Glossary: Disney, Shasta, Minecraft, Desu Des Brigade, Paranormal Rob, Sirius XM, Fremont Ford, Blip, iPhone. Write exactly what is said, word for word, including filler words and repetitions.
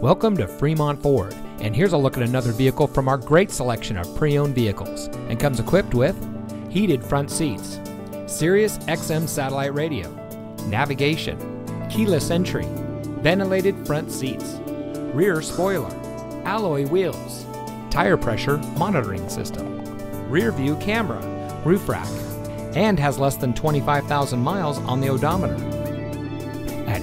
Welcome to Fremont Ford, and here's a look at another vehicle from our great selection of pre-owned vehicles, and comes equipped with heated front seats, Sirius X M satellite radio, navigation, keyless entry, ventilated front seats, rear spoiler, alloy wheels, tire pressure monitoring system, rear view camera, roof rack, and has less than twenty-five thousand miles on the odometer. At